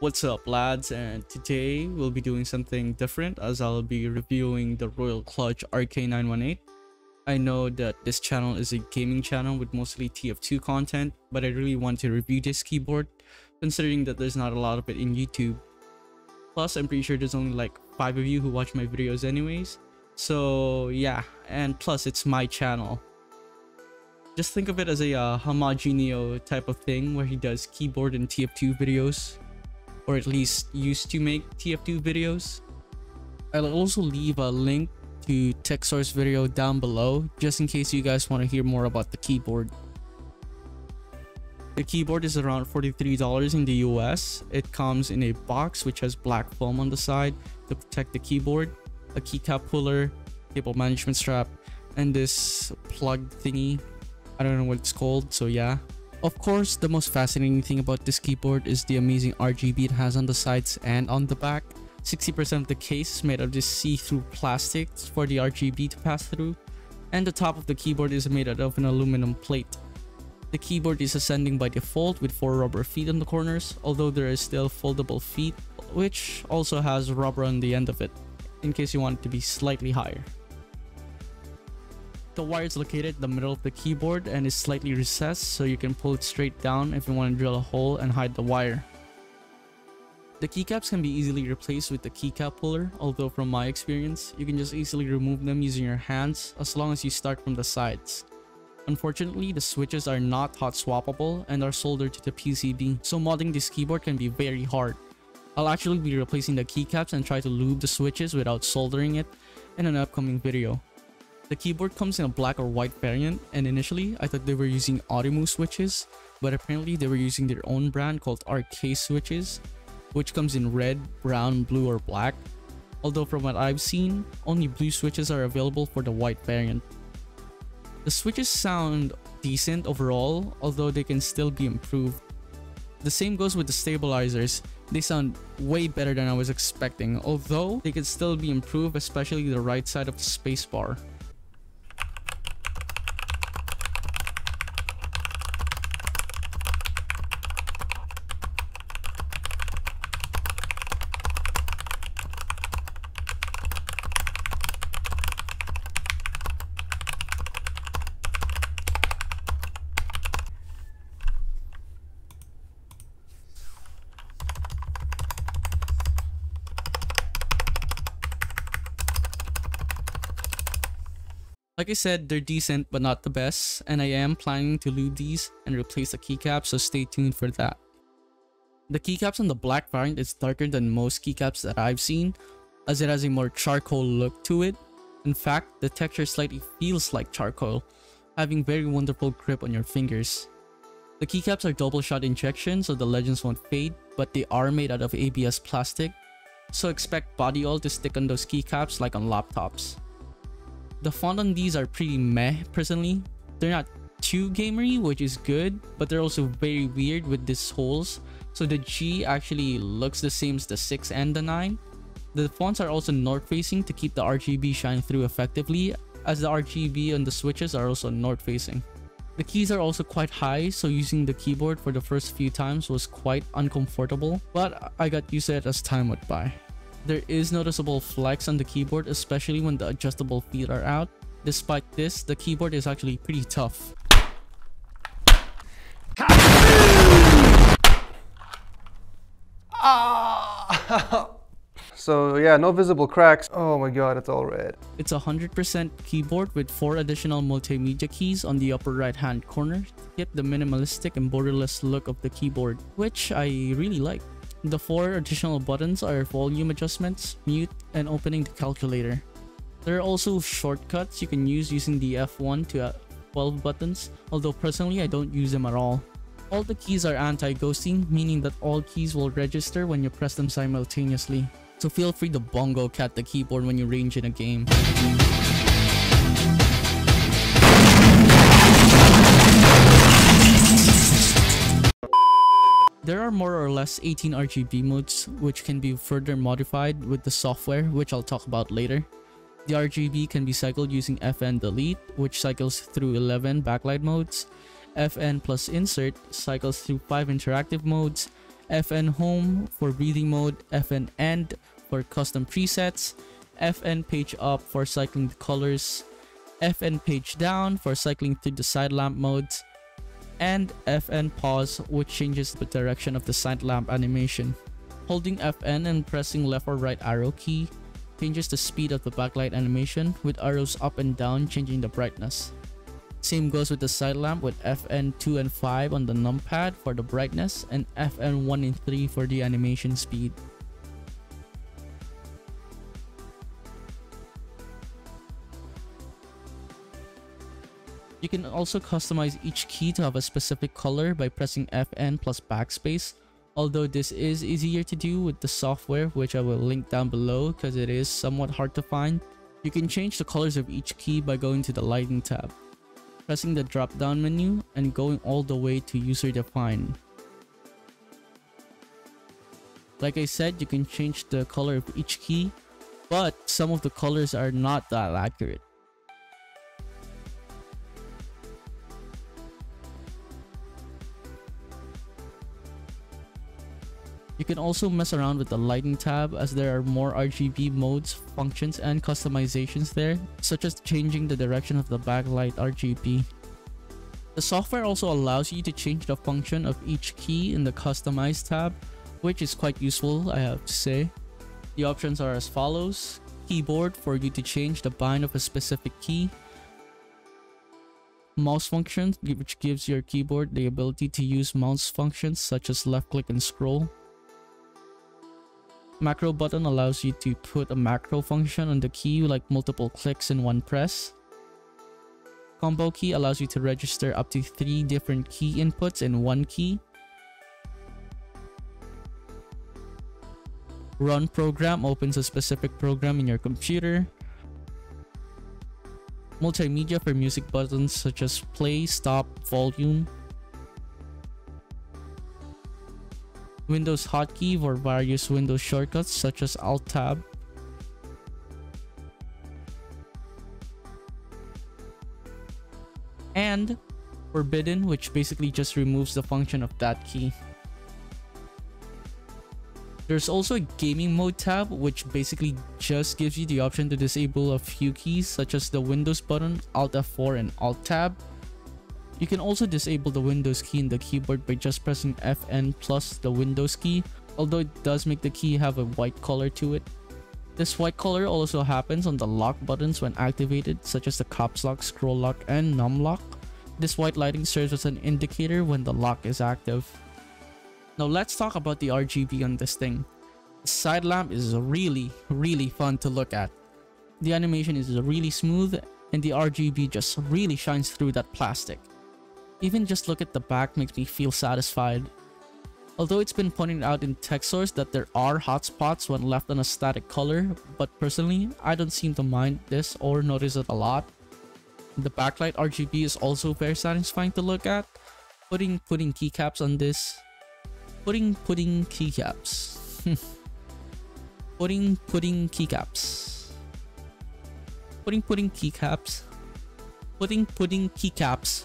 What's up, lads, and today we'll be doing something different as I'll be reviewing the Royal Kludge RK918. I know that this channel is a gaming channel with mostly TF2 content, but I really want to review this keyboard considering that there's not a lot of it in YouTube. Plus, I'm pretty sure there's only like 5 of you who watch my videos anyways. So yeah, and plus it's my channel. Just think of it as a homogeneo type of thing where he does keyboard and TF2 videos, or at least used to make TF2 videos. I'll also leave a link to TechSource video down below just in case you guys want to hear more about the keyboard. The keyboard is around $43 in the US. It comes in a box which has black foam on the side to protect the keyboard, a keycap puller, cable management strap, and this plug thingy. I don't know what it's called, so yeah. Of course, the most fascinating thing about this keyboard is the amazing RGB it has on the sides and on the back. 60% of the case is made of this see-through plastic for the RGB to pass through, and the top of the keyboard is made out of an aluminum plate. The keyboard is ascending by default with 4 rubber feet on the corners, although there is still foldable feet, which also has rubber on the end of it, in case you want it to be slightly higher. The wire is located in the middle of the keyboard and is slightly recessed, so you can pull it straight down if you want to drill a hole and hide the wire. The keycaps can be easily replaced with the keycap puller, although from my experience, you can just easily remove them using your hands as long as you start from the sides. Unfortunately, the switches are not hot swappable and are soldered to the PCB, so modding this keyboard can be very hard. I'll actually be replacing the keycaps and try to lube the switches without soldering it in an upcoming video. The keyboard comes in a black or white variant, and initially I thought they were using Outemu switches, but apparently they were using their own brand called RK switches, which comes in red, brown, blue, or black. Although from what I've seen, only blue switches are available for the white variant. The switches sound decent overall, although they can still be improved. The same goes with the stabilizers. They sound way better than I was expecting, although they can still be improved, especially the right side of the spacebar. Like I said, they're decent but not the best, and I am planning to lube these and replace the keycaps, so stay tuned for that. The keycaps on the black variant is darker than most keycaps that I've seen, as it has a more charcoal look to it. In fact, the texture slightly feels like charcoal, having very wonderful grip on your fingers. The keycaps are double shot injection, so the legends won't fade, but they are made out of ABS plastic, so expect body oil to stick on those keycaps like on laptops. The font on these are pretty meh personally. They're not too gamery, which is good, but they're also very weird with these holes. So the G actually looks the same as the 6 and the 9. The fonts are also north facing to keep the RGB shine through effectively, as the RGB and the switches are also north facing. The keys are also quite high, so using the keyboard for the first few times was quite uncomfortable, but I got used to it as time went by. There is noticeable flex on the keyboard, especially when the adjustable feet are out. Despite this, the keyboard is actually pretty tough. So yeah, no visible cracks. Oh my god, it's all red. It's a 100% keyboard with 4 additional multimedia keys on the upper right hand corner to get the minimalistic and borderless look of the keyboard, which I really like. The 4 additional buttons are volume adjustments, mute, and opening the calculator. There are also shortcuts you can use using the F1 to F12 buttons, although personally I don't use them at all. All the keys are anti-ghosting, meaning that all keys will register when you press them simultaneously. So feel free to bongo cat the keyboard when you range in a game. There are more or less 18 RGB modes, which can be further modified with the software, which I'll talk about later. The RGB can be cycled using FN delete, which cycles through 11 backlight modes, FN plus insert cycles through 5 interactive modes, FN Home for breathing mode, FN End for custom presets, FN Page Up for cycling the colors, FN Page Down for cycling through the side lamp modes, and FN Pause, which changes the direction of the side lamp animation. Holding FN and pressing left or right arrow key changes the speed of the backlight animation, with arrows up and down changing the brightness. Same goes with the side lamp, with FN 2 and 5 on the numpad for the brightness and FN 1 and 3 for the animation speed. You can also customize each key to have a specific color by pressing FN plus backspace, although this is easier to do with the software, which I will link down below because it is somewhat hard to find. You can change the colors of each key by going to the lighting tab, pressing the drop down menu, and going all the way to user define. Like I said, you can change the color of each key, but some of the colors are not that accurate. You can also mess around with the lighting tab, as there are more RGB modes, functions, and customizations there, such as changing the direction of the backlight RGB. The software also allows you to change the function of each key in the customize tab, which is quite useful, I have to say. The options are as follows: keyboard for you to change the bind of a specific key, mouse functions, which gives your keyboard the ability to use mouse functions such as left click and scroll. Macro button allows you to put a macro function on the key, like multiple clicks in one press. Combo key allows you to register up to 3 different key inputs in one key. Run program opens a specific program in your computer. Multimedia for music buttons such as play, stop, volume. Windows hotkey for various Windows shortcuts such as Alt Tab. And Forbidden, which basically just removes the function of that key. There's also a gaming mode tab, which basically just gives you the option to disable a few keys such as the Windows button, Alt F4 and Alt Tab. You can also disable the Windows key in the keyboard by just pressing FN plus the Windows key, although it does make the key have a white color to it. This white color also happens on the lock buttons when activated, such as the caps lock, scroll lock, and num lock. This white lighting serves as an indicator when the lock is active. Now let's talk about the RGB on this thing. The side lamp is really fun to look at. The animation is really smooth, and the RGB just really shines through that plastic. Even just look at the back makes me feel satisfied. Although it's been pointed out in TechSource that there are hotspots when left on a static color, but personally, I don't seem to mind this or notice it a lot. The backlight RGB is also very satisfying to look at. Putting keycaps on this. Putting keycaps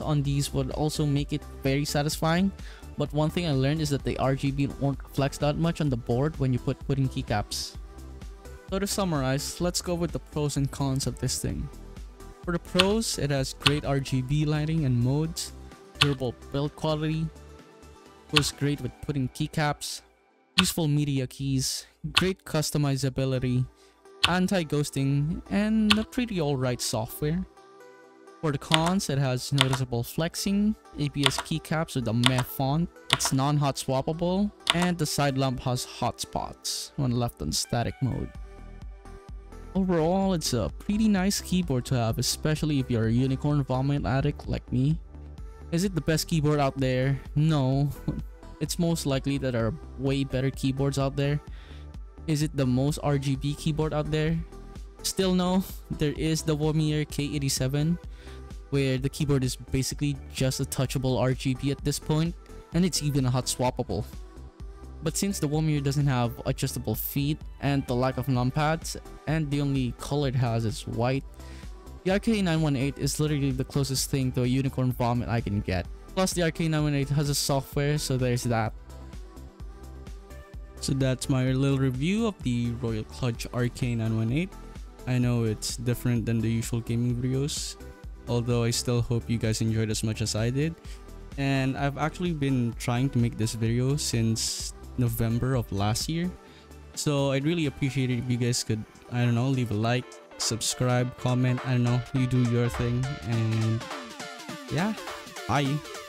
on these would also make it very satisfying, but one thing I learned is that the RGB won't flex that much on the board when you putting keycaps. So to summarize, let's go with the pros and cons of this thing. For the pros, it has great RGB lighting and modes, durable build quality, goes great with putting keycaps, useful media keys, great customizability, anti-ghosting, and a pretty alright software. For the cons, it has noticeable flexing, ABS keycaps with a meh font, it's non-hot swappable, and the side lamp has hotspots when left on static mode. Overall, it's a pretty nice keyboard to have, especially if you're a unicorn vomit addict like me. Is it the best keyboard out there? No. It's most likely that there are way better keyboards out there. Is it the most RGB keyboard out there? Still no. There is the Womier K87, where the keyboard is basically just a touchable RGB at this point, and it's even hot swappable. But since the Womier doesn't have adjustable feet and the lack of numpads, and the only color it has is white, the RK918 is literally the closest thing to a unicorn vomit I can get. Plus, the RK918 has a software, so there's that. So that's my little review of the Royal Kludge RK918. I know it's different than the usual gaming videos, although I still hope you guys enjoyed as much as I did. And I've actually been trying to make this video since November of last year, so I'd really appreciate it if you guys could, I don't know, leave a like, subscribe, comment, I don't know, you do your thing, and yeah, bye.